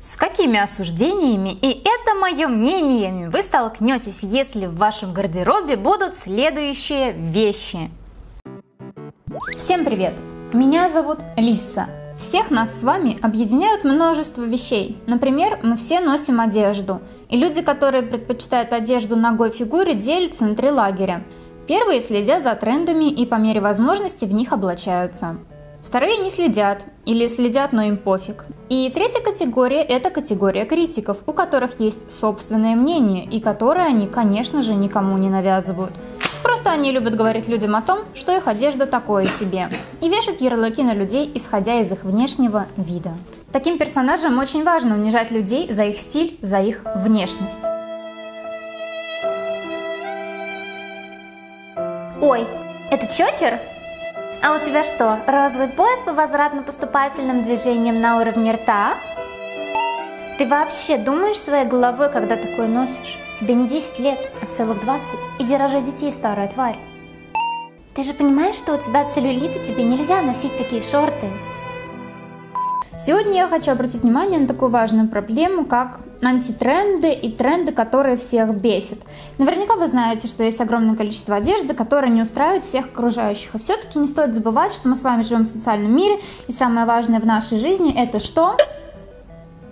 С какими осуждениями и это мое мнениями вы столкнетесь, если в вашем гардеробе будут следующие вещи. Всем привет! Меня зовут Лиса. Всех нас с вами объединяют множество вещей. Например, мы все носим одежду. И люди, которые предпочитают одежду ногой фигуре, делятся на три лагеря. Первые следят за трендами и по мере возможности в них облачаются. Вторые не следят, или следят, но им пофиг. И третья категория – это категория критиков, у которых есть собственное мнение, и которое они, конечно же, никому не навязывают. Просто они любят говорить людям о том, что их одежда такое себе, и вешать ярлыки на людей, исходя из их внешнего вида. Таким персонажам очень важно унижать людей за их стиль, за их внешность. Ой, это чокер? А у тебя что, розовый пояс по возвратно-поступательным движениям на уровне рта? Ты вообще думаешь своей головой, когда такое носишь? Тебе не 10 лет, а целых 20. Иди рожай детей, старая тварь. Ты же понимаешь, что у тебя целлюлит, и тебе нельзя носить такие шорты? Сегодня я хочу обратить внимание на такую важную проблему, как антитренды и тренды, которые всех бесят. Наверняка вы знаете, что есть огромное количество одежды, которая не устраивает всех окружающих. И все-таки не стоит забывать, что мы с вами живем в социальном мире, и самое важное в нашей жизни это что?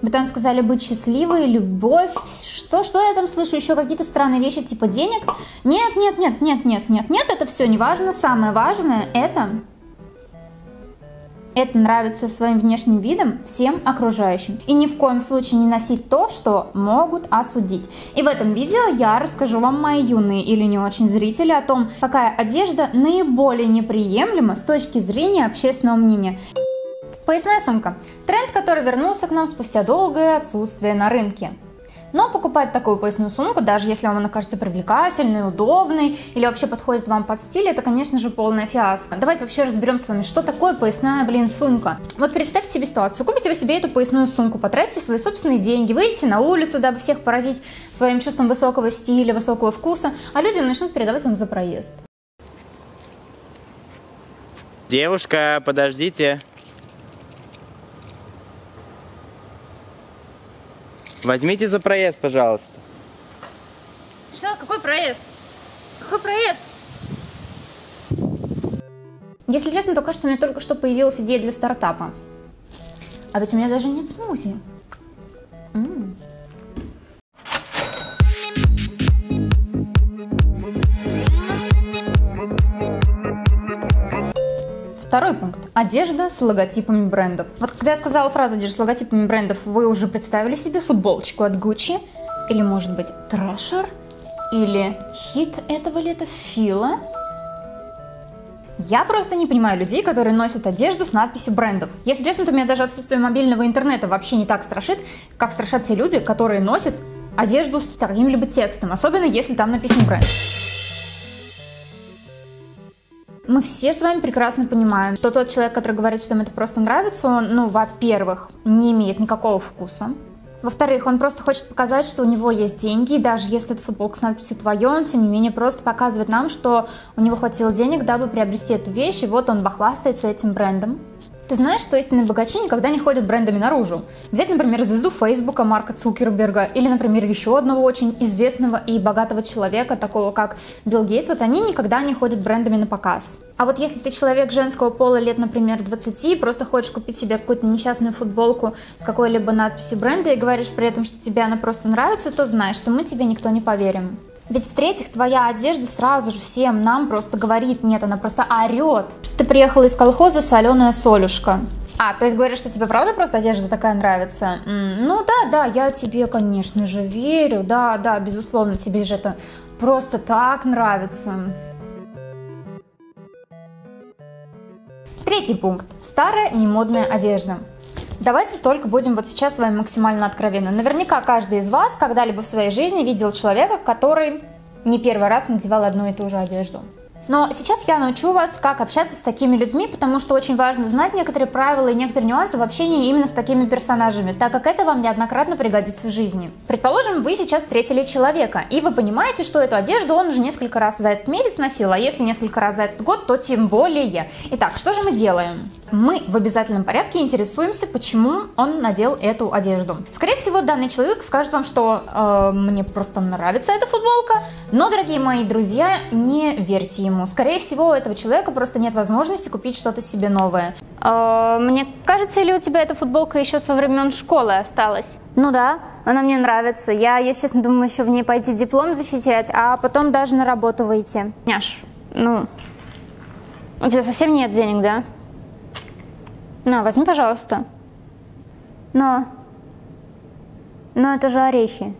Вы там сказали быть счастливой, любовь, что я там слышу, еще какие-то странные вещи типа денег. Нет, это все не важно, самое важное это... Это нравится своим внешним видом всем окружающим. И ни в коем случае не носить то, что могут осудить. И в этом видео я расскажу вам, мои юные или не очень зрители, о том, какая одежда наиболее неприемлема с точки зрения общественного мнения. Поясная сумка. Тренд, который вернулся к нам спустя долгое отсутствие на рынке. Но покупать такую поясную сумку, даже если вам она кажется привлекательной, удобной или вообще подходит вам под стиль, это, конечно же, полная фиаско. Давайте вообще разберем с вами, что такое поясная, сумка. Вот представьте себе ситуацию. Купите вы себе эту поясную сумку, потратите свои собственные деньги, выйдете на улицу, дабы всех поразить своим чувством высокого стиля, высокого вкуса, а люди начнут передавать вам за проезд. Девушка, подождите. Возьмите за проезд, пожалуйста. Что? Какой проезд? Какой проезд? Если честно, то кажется, у меня только что появилась идея для стартапа. А ведь у меня даже нет смузи. Второй пункт. Одежда с логотипами брендов. Вот когда я сказала фразу «одежда с логотипами брендов», вы уже представили себе футболочку от Gucci? Или, может быть, Трэшер? Или хит этого лета Фила? Я просто не понимаю людей, которые носят одежду с надписью брендов. Если честно, то меня даже отсутствие мобильного интернета вообще не так страшит, как страшат те люди, которые носят одежду с каким-либо текстом, особенно если там написан бренд. Мы все с вами прекрасно понимаем, что тот человек, который говорит, что им это просто нравится, он, во-первых, не имеет никакого вкуса. Во-вторых, он просто хочет показать, что у него есть деньги, и даже если это футболка с надписью «твое», он, тем не менее, просто показывает нам, что у него хватило денег, дабы приобрести эту вещь, и вот он бахвастается этим брендом. Ты знаешь, что истинные богачи никогда не ходят брендами наружу? Взять, например, звезду Фейсбука Марка Цукерберга или, например, еще одного очень известного и богатого человека, такого как Билл Гейтс, вот они никогда не ходят брендами на показ. А вот если ты человек женского пола лет, например, 20, просто хочешь купить себе какую-то несчастную футболку с какой-либо надписью бренда и говоришь при этом, что тебе она просто нравится, то знай, что мы тебе никто не поверим. Ведь, в-третьих, твоя одежда сразу же всем нам просто говорит, нет, она просто орет, что ты приехала из колхоза соленая солюшка. А, то есть говоришь, что тебе правда просто одежда такая нравится? Ну да, я тебе, конечно же, верю, да, безусловно, тебе же это просто так нравится. Третий пункт. Старая немодная одежда. Давайте только будем вот сейчас с вами максимально откровенны. Наверняка каждый из вас когда-либо в своей жизни видел человека, который не первый раз надевал одну и ту же одежду. Но сейчас я научу вас, как общаться с такими людьми, потому что очень важно знать некоторые правила и некоторые нюансы в общении именно с такими персонажами, так как это вам неоднократно пригодится в жизни. Предположим, вы сейчас встретили человека, и вы понимаете, что эту одежду он уже несколько раз за этот месяц носил, а если несколько раз за этот год, то тем более. Итак, что же мы делаем? мы в обязательном порядке интересуемся, почему он надел эту одежду. Скорее всего, данный человек скажет вам, что мне просто нравится эта футболка, но, дорогие мои друзья, не верьте ему. Скорее всего, у этого человека просто нет возможности купить что-то себе новое. Мне кажется, или у тебя эта футболка еще со времен школы осталась? Ну да, она мне нравится. Я, если честно, думаю, еще в ней пойти диплом защищать, а потом даже на работу выйти. Няш, ну, у тебя совсем нет денег, да? На, возьми, пожалуйста. Но это же орехи.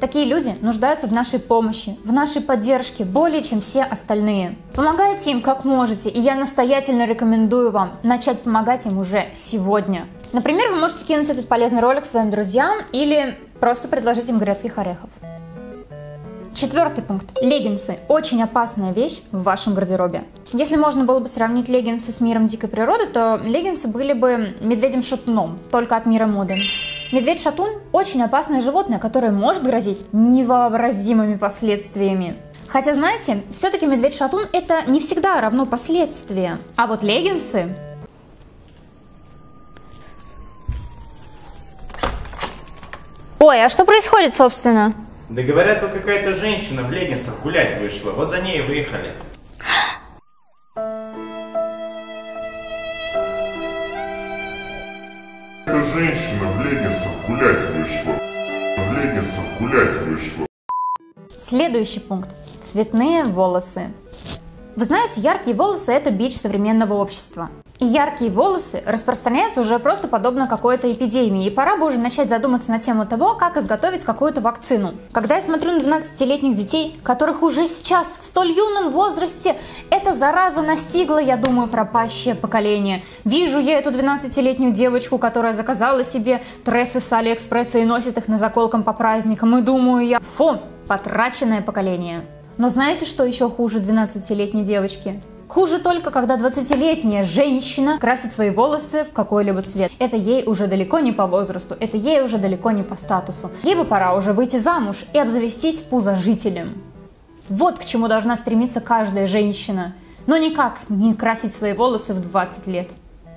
Такие люди нуждаются в нашей помощи, в нашей поддержке более, чем все остальные. Помогайте им как можете, и я настоятельно рекомендую вам начать помогать им уже сегодня. Например, вы можете кинуть этот полезный ролик своим друзьям или просто предложить им грецких орехов. Четвертый пункт. Леггинсы. Очень опасная вещь в вашем гардеробе. Если можно было бы сравнить леггинсы с миром дикой природы, то леггинсы были бы медведем-шатуном, только от мира моды. Медведь-шатун – очень опасное животное, которое может грозить невообразимыми последствиями. Хотя, знаете, все-таки медведь-шатун – это не всегда равно последствия. А вот леггинсы… Ой, а что происходит, собственно? Да говорят, тут какая-то женщина в леггинсах гулять вышла, вот за ней и выехали. Женщина в леггинсах гулять вышла. В леггинсах гулять вышла. Следующий пункт. Цветные волосы. Вы знаете, яркие волосы – это бич современного общества. И яркие волосы распространяются уже просто подобно какой-то эпидемии. И пора бы уже начать задуматься на тему того, как изготовить какую-то вакцину. Когда я смотрю на 12-летних детей, которых уже сейчас в столь юном возрасте эта зараза настигла, я думаю, пропащее поколение. Вижу я эту 12-летнюю девочку, которая заказала себе трессы с AliExpress и носит их на заколкам по праздникам. И думаю я, фу, потраченное поколение. Но знаете, что еще хуже 12-летней девочки? Хуже только, когда 20-летняя женщина красит свои волосы в какой-либо цвет. Это ей уже далеко не по возрасту, это ей уже далеко не по статусу. Ей бы пора уже выйти замуж и обзавестись пузожителем. Вот к чему должна стремиться каждая женщина. Но никак не красить свои волосы в 20 лет.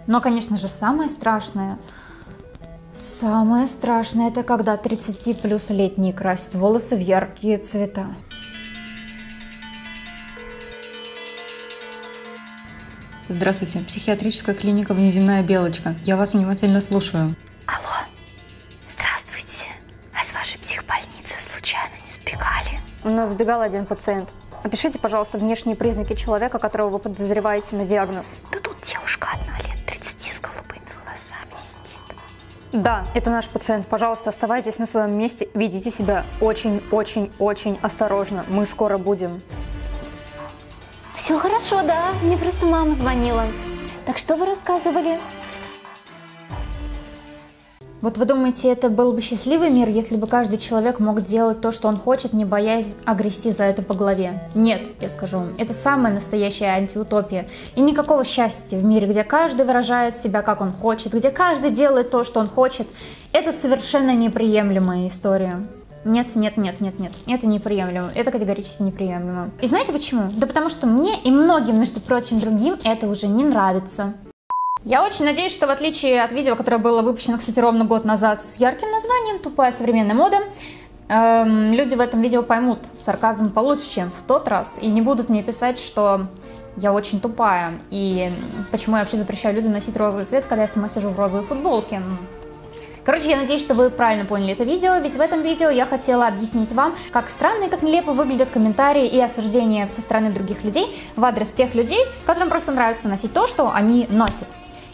Но, конечно же, самое страшное – это когда 30-плюс-летние красят волосы в яркие цвета. Здравствуйте, психиатрическая клиника «Внеземная Белочка». Я вас внимательно слушаю. Алло, здравствуйте. А с вашей психбольницы случайно не сбегали? У нас сбегал один пациент. Опишите, пожалуйста, внешние признаки человека, которого вы подозреваете на диагноз. Да тут девушка одна, лет 30, с голубыми волосами сидит. Да, это наш пациент. Пожалуйста, оставайтесь на своем месте. Ведите себя очень-очень-очень осторожно. Мы скоро будем. Все хорошо, да. Мне просто мама звонила. Так что вы рассказывали? Вот вы думаете, это был бы счастливый мир, если бы каждый человек мог делать то, что он хочет, не боясь огрести за это по голове? Нет, я скажу вам, это самая настоящая антиутопия. И никакого счастья в мире, где каждый выражает себя, как он хочет, где каждый делает то, что он хочет, это совершенно неприемлемая история. Нет, нет, нет, нет, нет. Это неприемлемо. Это категорически неприемлемо. И знаете почему? Да потому что мне и многим, между прочим, другим это уже не нравится. Я очень надеюсь, что в отличие от видео, которое было выпущено, кстати, ровно год назад с ярким названием «Тупая современная мода», люди в этом видео поймут сарказм получше, чем в тот раз, и не будут мне писать, что я очень тупая, и почему я вообще запрещаю людям носить розовый цвет, когда я сама сижу в розовой футболке. Короче, я надеюсь, что вы правильно поняли это видео, ведь в этом видео я хотела объяснить вам, как странно и как нелепо выглядят комментарии и осуждения со стороны других людей в адрес тех людей, которым просто нравится носить то, что они носят.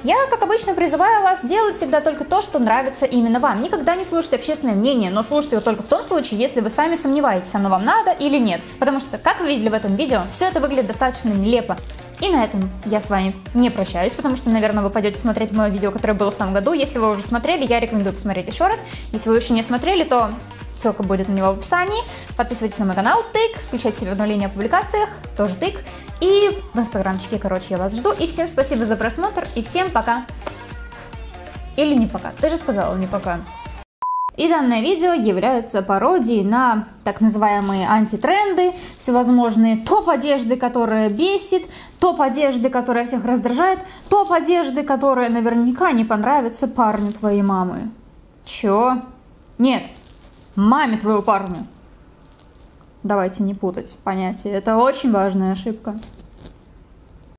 Я, как обычно, призываю вас делать всегда только то, что нравится именно вам. Никогда не слушайте общественное мнение, но слушайте его только в том случае, если вы сами сомневаетесь, оно вам надо или нет. Потому что, как вы видели в этом видео, все это выглядит достаточно нелепо. И на этом я с вами не прощаюсь, потому что, наверное, вы пойдете смотреть мое видео, которое было в том году. Если вы уже смотрели, я рекомендую посмотреть еще раз. Если вы еще не смотрели, то ссылка будет на него в описании. Подписывайтесь на мой канал, тык, включайте себе обновления о публикациях, тоже тык. И в инстаграмчике, короче, я вас жду. И всем спасибо за просмотр, и всем пока. Или не пока, ты же сказала не пока. И данное видео является пародией на так называемые антитренды, всевозможные топ-одежды, которая бесит, топ-одежды, которая всех раздражает, топ-одежды, которая наверняка не понравится парню твоей мамы. Чё? Нет, маме твою парню. Давайте не путать понятия, это очень важная ошибка.